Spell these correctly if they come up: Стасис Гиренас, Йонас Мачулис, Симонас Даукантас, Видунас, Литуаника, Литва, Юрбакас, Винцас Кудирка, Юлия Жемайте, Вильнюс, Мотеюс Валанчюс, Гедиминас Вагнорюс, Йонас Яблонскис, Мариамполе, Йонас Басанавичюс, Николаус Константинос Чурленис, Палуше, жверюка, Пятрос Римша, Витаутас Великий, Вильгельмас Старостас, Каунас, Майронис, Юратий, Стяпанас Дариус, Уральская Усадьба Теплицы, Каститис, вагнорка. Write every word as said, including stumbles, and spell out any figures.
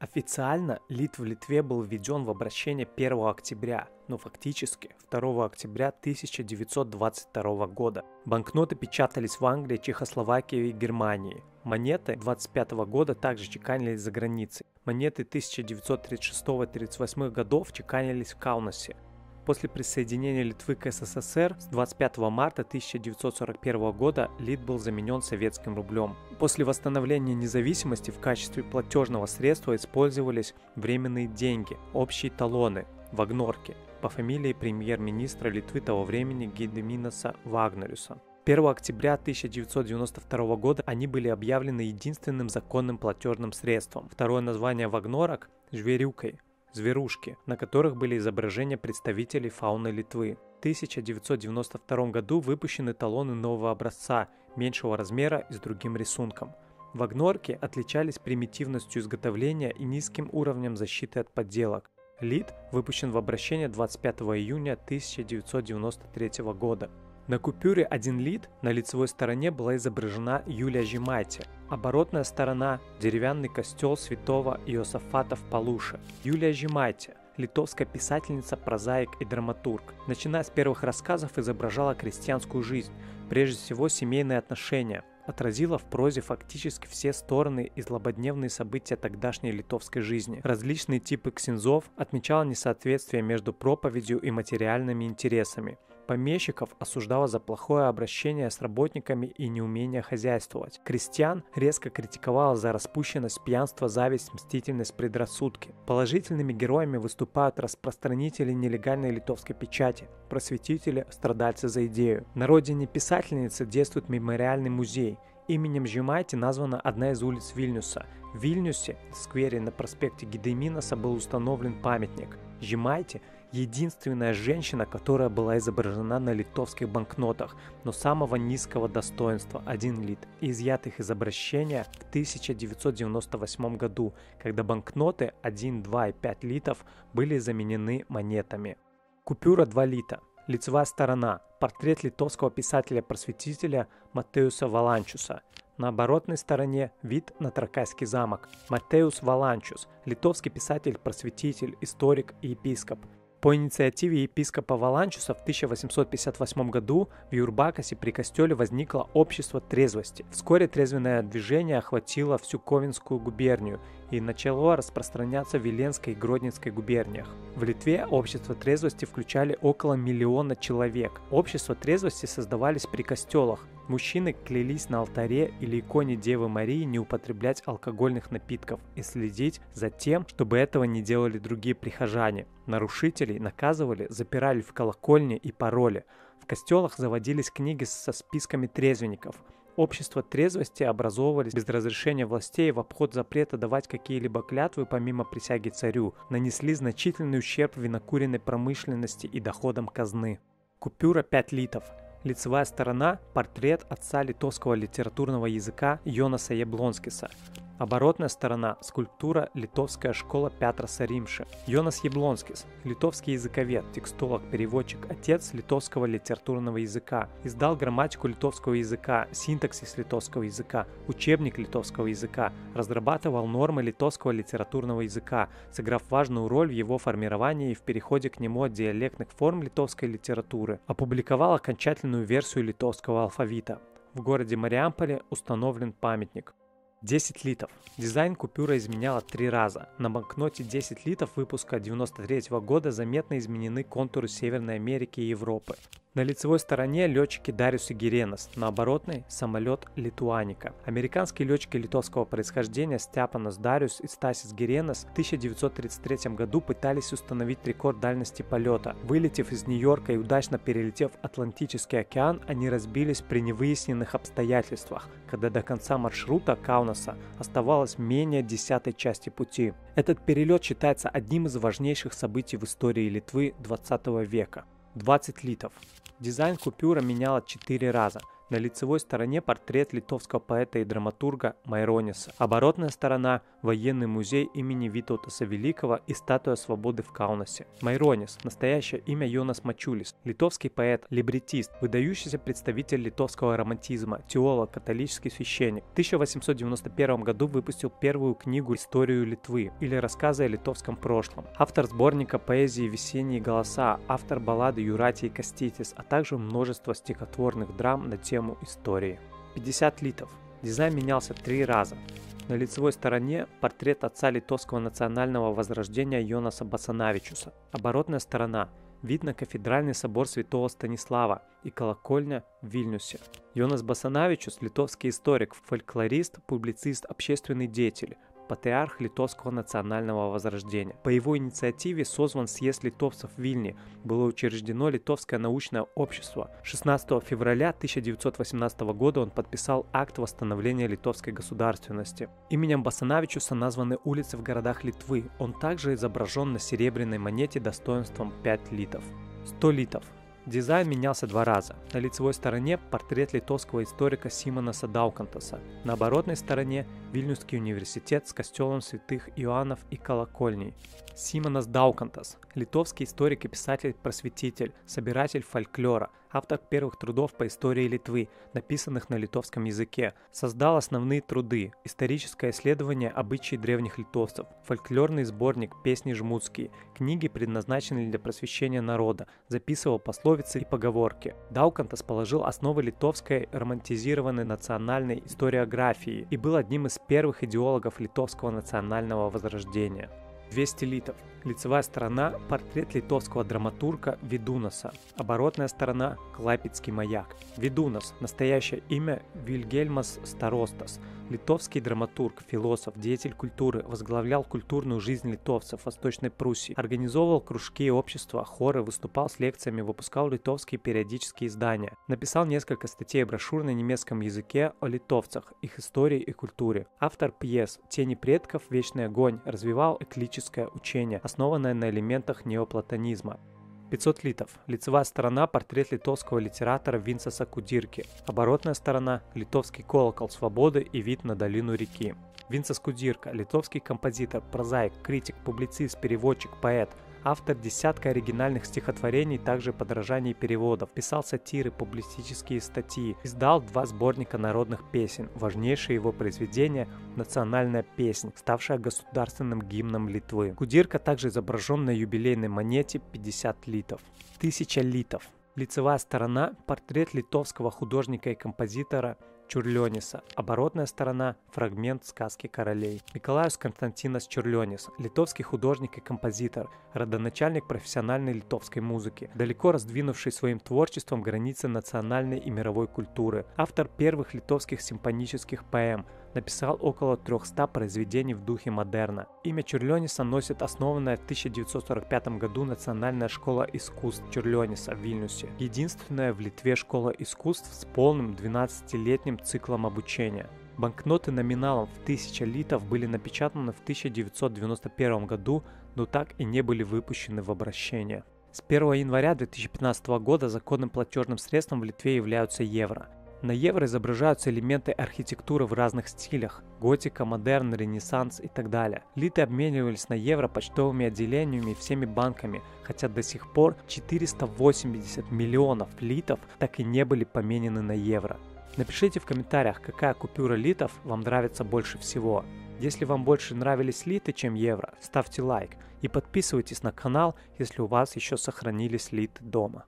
Официально лит в Литве был введен в обращение первого октября, но фактически второго октября тысяча девятьсот двадцать второго года. Банкноты печатались в Англии, Чехословакии и Германии. Монеты двадцать пятого года также чеканились за границей. Монеты тысяча девятьсот тридцать шестого — тридцать восьмого годов чеканились в Каунасе. После присоединения Литвы к СССР с двадцать пятого марта тысяча девятьсот сорок первого года лит был заменен советским рублем. После восстановления независимости в качестве платежного средства использовались временные деньги, общие талоны, вагнорки, по фамилии премьер-министра Литвы того времени Гедиминаса Вагнорюса. первого октября тысяча девятьсот девяносто второго года они были объявлены единственным законным платежным средством. Второе название вагнорок – жверюкой. Зверушки, на которых были изображения представителей фауны Литвы. В тысяча девятьсот девяносто втором году выпущены талоны нового образца, меньшего размера и с другим рисунком. Вагнорки отличались примитивностью изготовления и низким уровнем защиты от подделок. Лит выпущен в обращение двадцать пятого июня тысяча девятьсот девяносто третьего года. На купюре один лит на лицевой стороне была изображена Юлия Жемайте, оборотная сторона – деревянный костел святого Иосафата в Палуше. Юлия Жемайте – литовская писательница, прозаик и драматург. Начиная с первых рассказов изображала крестьянскую жизнь, прежде всего семейные отношения, отразила в прозе фактически все стороны и злободневные события тогдашней литовской жизни. Различные типы ксензов, отмечала несоответствие между проповедью и материальными интересами. Помещиков осуждала за плохое обращение с работниками и неумение хозяйствовать. Крестьян резко критиковала за распущенность, пьянство, зависть, мстительность, предрассудки. Положительными героями выступают распространители нелегальной литовской печати, просветители, страдальцы за идею. На родине писательницы действует мемориальный музей. Именем Жемайте названа одна из улиц Вильнюса. В Вильнюсе, в сквере на проспекте Гедиминаса, был установлен памятник. Жемайте – единственная женщина, которая была изображена на литовских банкнотах, но самого низкого достоинства – один лит, изъятых из обращения в тысяча девятьсот девяносто восьмом году, когда банкноты один, два и пять литов были заменены монетами. Купюра два лита. Лицевая сторона – портрет литовского писателя-просветителя Мотеюса Валанчюса. На оборотной стороне – вид на Тракайский замок. Мотеюс Валанчюс – литовский писатель-просветитель, историк и епископ. По инициативе епископа Валанчюса в тысяча восемьсот пятьдесят восьмом году в Юрбакасе при костеле возникло общество трезвости. Вскоре трезвенное движение охватило всю Ковенскую губернию и начало распространяться в Виленской и Гродненской губерниях. В Литве общество трезвости включали около миллиона человек. Общества трезвости создавались при костелах. Мужчины клялись на алтаре или иконе Девы Марии не употреблять алкогольных напитков и следить за тем, чтобы этого не делали другие прихожане. Нарушителей наказывали, запирали в колокольне и пароли. В костелах заводились книги со списками трезвенников. Общества трезвости образовывались без разрешения властей в обход запрета давать какие-либо клятвы помимо присяги царю, нанесли значительный ущерб винокуренной промышленности и доходам казны. Купюра пять литов. Лицевая сторона – портрет отца литовского литературного языка Йонаса Яблонскиса. Оборотная сторона – скульптура «Литовская школа Пятроса Римши». Йонас Яблонскис – литовский языковед, текстолог, переводчик, отец литовского литературного языка. Издал грамматику литовского языка, синтаксис литовского языка, учебник литовского языка, разрабатывал нормы литовского литературного языка, сыграв важную роль в его формировании и в переходе к нему от диалектных форм литовской литературы. Опубликовал окончательную версию литовского алфавита. В городе Мариамполе установлен памятник. десять литов. Дизайн купюра изменяла три раза. На банкноте десять литов выпуска девяносто третьего года заметно изменены контуры Северной Америки и Европы. На лицевой стороне летчики Дариус и Гиренас, на оборотной – самолет Литуаника. Американские летчики литовского происхождения Стяпанас Дариус и Стасис Гиренас в тысяча девятьсот тридцать третьем году пытались установить рекорд дальности полета. Вылетев из Нью-Йорка и удачно перелетев Атлантический океан, они разбились при невыясненных обстоятельствах, когда до конца маршрута Каунаса оставалось менее десятой части пути. Этот перелет считается одним из важнейших событий в истории Литвы двадцатого века. двадцать литов. Дизайн купюра меняла четыре раза. На лицевой стороне портрет литовского поэта и драматурга Майрониса. Оборотная сторона – военный музей имени Витаутаса Великого и статуя свободы в Каунасе. Майронис – настоящее имя Йонас Мачулис, литовский поэт, либретист, выдающийся представитель литовского романтизма, теолог, католический священник. В тысяча восемьсот девяносто первом году выпустил первую книгу «Историю Литвы» или «Рассказы о литовском прошлом». Автор сборника поэзии «Весенние голоса», автор баллады «Юратий и Каститис», а также множество стихотворных драм на тему истории. пятьдесят литов. Дизайн менялся три раза. На лицевой стороне портрет отца литовского национального возрождения Йонаса Басанавичюса. Оборотная сторона. Видно кафедральный собор святого Станислава и колокольня в Вильнюсе. Йонас Басанавичюс – литовский историк, фольклорист, публицист, общественный деятель, патриарх литовского национального возрождения. По его инициативе созван съезд литовцев в Вильне, было учреждено Литовское научное общество. шестнадцатого февраля тысяча девятьсот восемнадцатого года он подписал акт восстановления литовской государственности. Именем Басанавичюса названы улицы в городах Литвы. Он также изображен на серебряной монете достоинством пять литов. сто литов. Дизайн менялся два раза. На лицевой стороне портрет литовского историка Симонаса Даукантаса. На оборотной стороне Вильнюсский университет с костелом святых Иоаннов и колокольней. Симонас Даукантас – литовский историк и писатель-просветитель, собиратель фольклора, автор первых трудов по истории Литвы, написанных на литовском языке. Создал основные труды: историческое исследование обычаи древних литовцев, фольклорный сборник «Песни жмутские», книги, предназначенные для просвещения народа, записывал пословицы и поговорки. Даукантас положил основы литовской романтизированной национальной историографии и был одним из первых идеологов литовского национального возрождения. двести литов. Лицевая сторона – портрет литовского драматурга Видунаса. Оборотная сторона – Клайпедский маяк. Видунас – настоящее имя Вильгельмас Старостас. Литовский драматург, философ, деятель культуры, возглавлял культурную жизнь литовцев Восточной Пруссии, организовывал кружки и общества, хоры, выступал с лекциями, выпускал литовские периодические издания. Написал несколько статей и брошюр на немецком языке о литовцах, их истории и культуре. Автор пьес «Тени предков», «Вечный огонь», развивал эклектическое учение, основанное на элементах неоплатонизма. пятьсот литов. Лицевая сторона – портрет литовского литератора Винцаса Кудирки. Оборотная сторона – литовский колокол свободы и вид на долину реки. Винцас Кудирка – литовский композитор, прозаик, критик, публицист, переводчик, поэт. Автор десятка оригинальных стихотворений, также подражаний и переводов. Писал сатиры, публицистические статьи. Издал два сборника народных песен. Важнейшее его произведение – «Национальная песня», ставшая государственным гимном Литвы. Кудирка также изображен на юбилейной монете пятьдесят литов. тысяча литов. Лицевая сторона – портрет литовского художника и композитора Чурлениса. Оборотная сторона – фрагмент сказки королей. Николаус Константинос Чурленис – литовский художник и композитор, родоначальник профессиональной литовской музыки, далеко раздвинувший своим творчеством границы национальной и мировой культуры, автор первых литовских симфонических поэм, написал около трёхсот произведений в духе модерна. Имя Чурлениса носит основанная в тысяча девятьсот сорок пятом году Национальная школа искусств Чурлениса в Вильнюсе, единственная в Литве школа искусств с полным двенадцатилетним циклом обучения. Банкноты номиналом в тысячу литов были напечатаны в тысяча девятьсот девяносто первом году, но так и не были выпущены в обращение. С первого января две тысячи пятнадцатого года законным платежным средством в Литве являются евро. На евро изображаются элементы архитектуры в разных стилях – готика, модерн, ренессанс и так далее. Литы обменивались на евро почтовыми отделениями и всеми банками, хотя до сих пор четыреста восемьдесят миллионов литов так и не были поменены на евро. Напишите в комментариях, какая купюра литов вам нравится больше всего. Если вам больше нравились литы, чем евро, ставьте лайк и подписывайтесь на канал, если у вас еще сохранились литы дома.